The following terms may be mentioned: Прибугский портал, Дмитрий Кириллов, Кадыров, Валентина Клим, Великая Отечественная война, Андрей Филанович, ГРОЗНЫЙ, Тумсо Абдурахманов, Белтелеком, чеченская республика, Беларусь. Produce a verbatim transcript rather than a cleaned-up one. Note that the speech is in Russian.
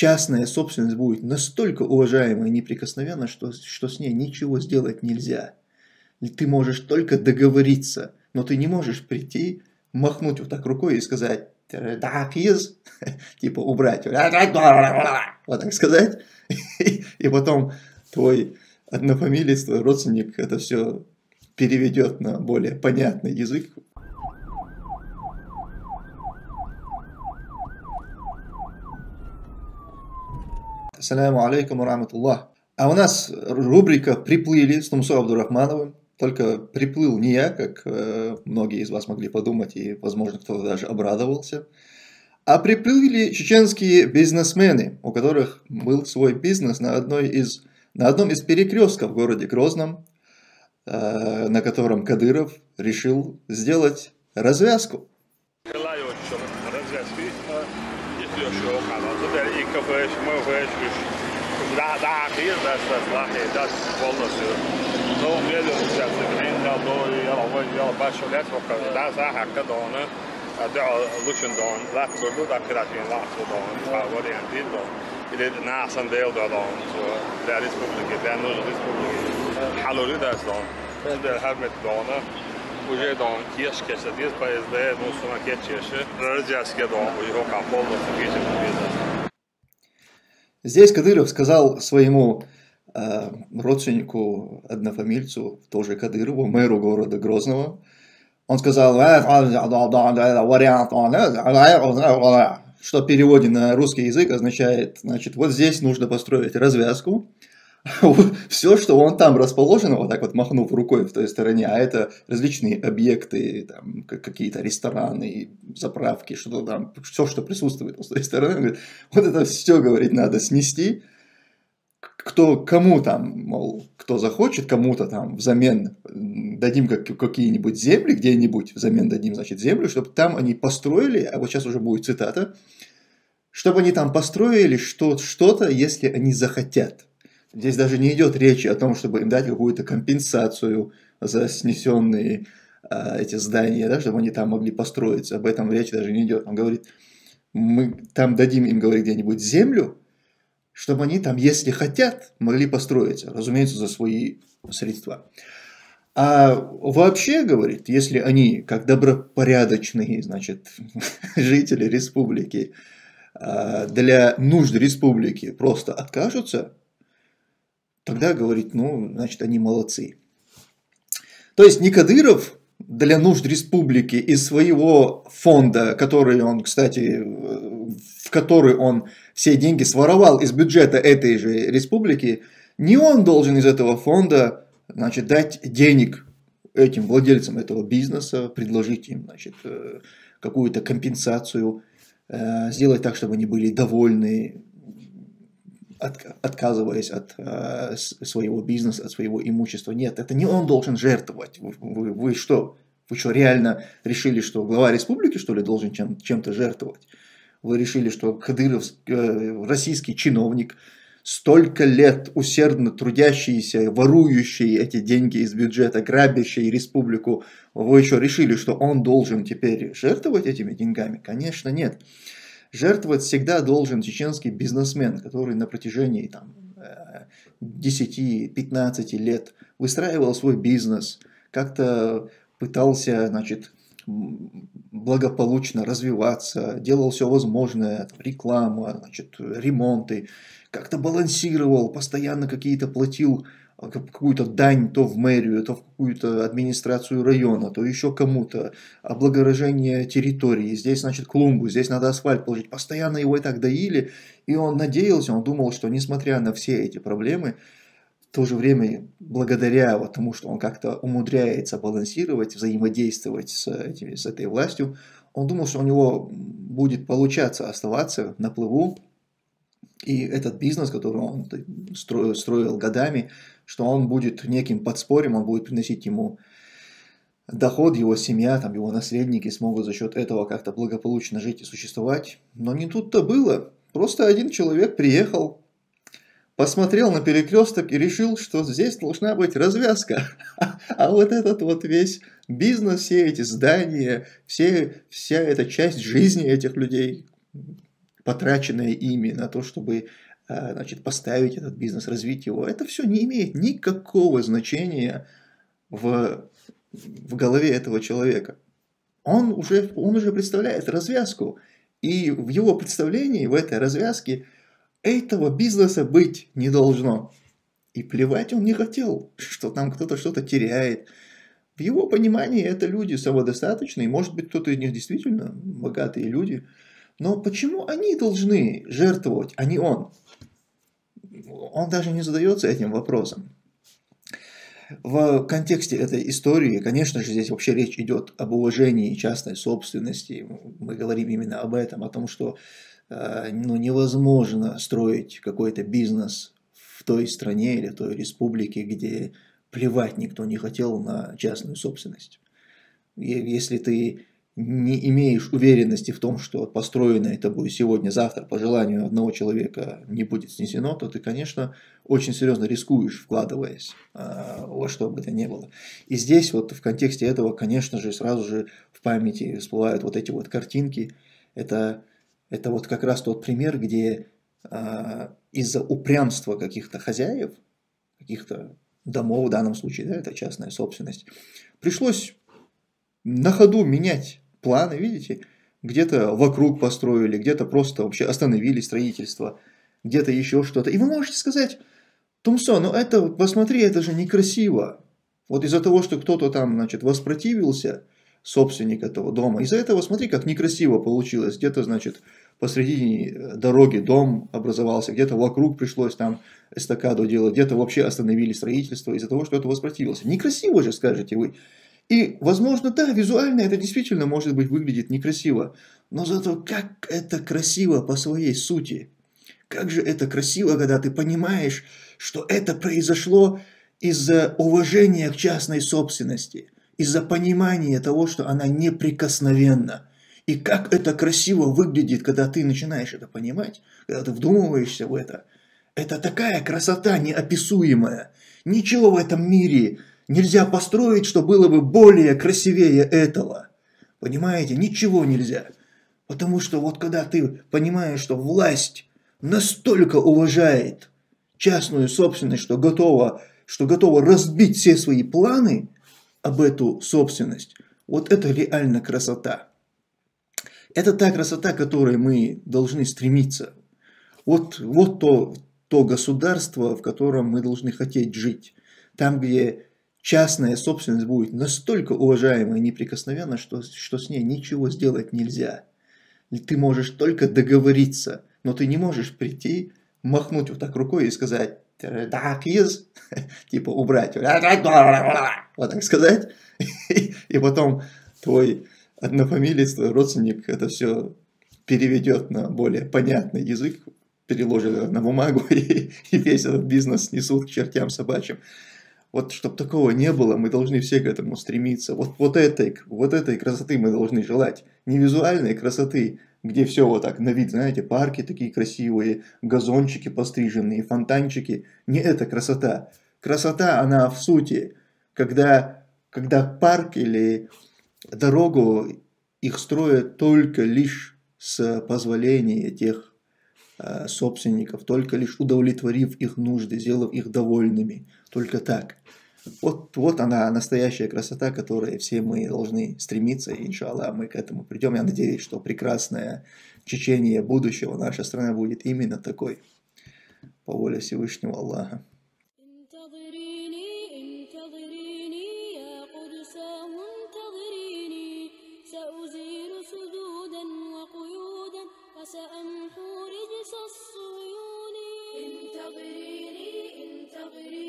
частная собственность будет настолько уважаема и неприкосновенна, что, что с ней ничего сделать нельзя. Ты можешь только договориться, но ты не можешь прийти, махнуть вот так рукой и сказать «дакиз», типа убрать, вот так сказать, и потом твой однофамилец, твой родственник это все переведет на более понятный язык. Ассаляму алейкум рахматуллах. А у нас рубрика «Приплыли» с Тумсо Абдурахмановым. Только приплыл не я, как э, многие из вас могли подумать, и, возможно, кто-то даже обрадовался. А приплыли чеченские бизнесмены, у которых был свой бизнес на, одной из, на одном из перекрестков в городе Грозном, э, на котором Кадыров решил сделать развязку. Уже дом кешки, что здесь поезда, ну сумаке чеши, развязки дом, у него капол, здесь Кадыров сказал своему э, родственнику, однофамильцу, тоже Кадырову, мэру города Грозного, он сказал, что в переводе на русский язык означает, значит, вот здесь нужно построить развязку. Все, что он там расположено, вот так вот махнув рукой в той стороне, а это различные объекты, какие-то рестораны, заправки, что-то там, все, что присутствует с той стороны, говорит, вот это все, говорит, надо снести. Кто, кому там, мол, кто захочет, кому-то там взамен дадим какие-нибудь земли, где-нибудь взамен дадим, значит, землю, чтобы там они построили, а вот сейчас уже будет цитата, чтобы они там построили что-то, если они захотят. Здесь даже не идет речи о том, чтобы им дать какую-то компенсацию за снесенные э, эти здания, да, чтобы они там могли построиться. Об этом речь даже не идет. Он говорит, мы там дадим им, говорит, где-нибудь землю, чтобы они там, если хотят, могли построиться. Разумеется, за свои средства. А вообще, говорит, если они, как добропорядочные, значит, жители республики, э, для нужд республики просто откажутся, тогда говорит, ну, значит, они молодцы. То есть, не Кадыров для нужд республики из своего фонда, который он, кстати, в который он все деньги своровал из бюджета этой же республики, не он должен из этого фонда, значит, дать денег этим владельцам этого бизнеса, предложить им, значит, какую-то компенсацию, сделать так, чтобы они были довольны, отказываясь от э, своего бизнеса, от своего имущества. Нет, это не он должен жертвовать. Вы, вы, вы что? Вы что, реально решили, что глава республики, что ли, должен чем, чем-то жертвовать? Вы решили, что Кадыров, э, российский чиновник, столько лет усердно трудящийся, ворующий эти деньги из бюджета, грабящий республику, вы что, решили, что он должен теперь жертвовать этими деньгами? Конечно, нет. Жертвовать всегда должен чеченский бизнесмен, который на протяжении десяти-пятнадцати лет выстраивал свой бизнес, как-то пытался, значит, благополучно развиваться, делал все возможное, реклама, значит, ремонты, как-то балансировал, постоянно какие-то платил, какую-то дань то в мэрию, то в какую-то администрацию района, то еще кому-то, облагорожение территории, здесь, значит, клумбу, здесь надо асфальт положить, постоянно его и так доили, и он надеялся, он думал, что несмотря на все эти проблемы, в то же время, благодаря вот тому, что он как-то умудряется балансировать, взаимодействовать с, этими, с этой властью, он думал, что у него будет получаться оставаться на плаву, и этот бизнес, который он строил, строил годами, что он будет неким подспорьем, он будет приносить ему доход, его семья, там, его наследники смогут за счет этого как-то благополучно жить и существовать. Но не тут-то было. Просто один человек приехал, посмотрел на перекресток и решил, что здесь должна быть развязка. А вот этот вот весь бизнес, все эти здания, все, вся эта часть жизни этих людей – потраченное ими на то, чтобы, значит, поставить этот бизнес, развить его, это все не имеет никакого значения в, в голове этого человека. Он уже, он уже представляет развязку, и в его представлении, в этой развязке, этого бизнеса быть не должно. И плевать он не хотел, что там кто-то что-то теряет. В его понимании это люди самодостаточные, может быть, кто-то из них действительно богатые люди. Но почему они должны жертвовать, а не он? Он даже не задается этим вопросом. В контексте этой истории, конечно же, здесь вообще речь идет об уважении частной собственности. Мы говорим именно об этом, о том, что ну, невозможно строить какой-то бизнес в той стране или в той республике, где плевать никто не хотел на частную собственность. Если ты не имеешь уверенности в том, что построенное тобой сегодня, завтра, по желанию одного человека не будет снесено, то ты, конечно, очень серьезно рискуешь, вкладываясь во что бы то ни было. И здесь вот в контексте этого, конечно же, сразу же в памяти всплывают вот эти вот картинки. Это, это вот как раз тот пример, где из-за упрямства каких-то хозяев, каких-то домов, в данном случае, да, это частная собственность, пришлось на ходу менять планы, видите, где-то вокруг построили, где-то просто вообще остановили строительство, где-то еще что-то. И вы можете сказать: Тумсо, ну это, посмотри, это же некрасиво. Вот из-за того, что кто-то там, значит, воспротивился, собственник этого дома, из-за этого, смотри, как некрасиво получилось, где-то, значит, посредине дороги дом образовался, где-то вокруг пришлось там эстакаду делать, где-то вообще остановили строительство из-за того, что это воспротивился. Некрасиво же, скажете вы. И, возможно, да, визуально это действительно, может быть, выглядит некрасиво, но зато как это красиво по своей сути. Как же это красиво, когда ты понимаешь, что это произошло из-за уважения к частной собственности, из-за понимания того, что она неприкосновенна. И как это красиво выглядит, когда ты начинаешь это понимать, когда ты вдумываешься в это. Это такая красота неописуемая. Ничего в этом мире нельзя построить, что было бы более красивее этого. Понимаете? Ничего нельзя. Потому что вот когда ты понимаешь, что власть настолько уважает частную собственность, что готова, что готова разбить все свои планы об эту собственность, вот это реально красота. Это та красота, к которой мы должны стремиться. Вот, вот то, то государство, в котором мы должны хотеть жить. Там, где частная собственность будет настолько уважаема и неприкосновенна, что, что с ней ничего сделать нельзя. Ты можешь только договориться, но ты не можешь прийти, махнуть вот так рукой и сказать «так из», типа убрать, вот так сказать, и потом твой однофамилец, твой родственник это все переведет на более понятный язык, переложит на бумагу, и, и весь этот бизнес снесут к чертям собачьим. Вот чтобы такого не было, мы должны все к этому стремиться. Вот, вот, этой, вот этой красоты мы должны желать. Не визуальной красоты, где все вот так на вид, знаете, парки такие красивые, газончики постриженные, фонтанчики. Не эта красота. Красота, она в сути, когда, когда парк или дорогу их строят только лишь с позволения тех э, собственников, только лишь удовлетворив их нужды, сделав их довольными. Только так. Вот, вот она, настоящая красота, к которой все мы должны стремиться. Иншаллах, мы к этому придем. Я надеюсь, что прекрасное течение будущего наша страна будет именно такой. По воле Всевышнего Аллаха. I'm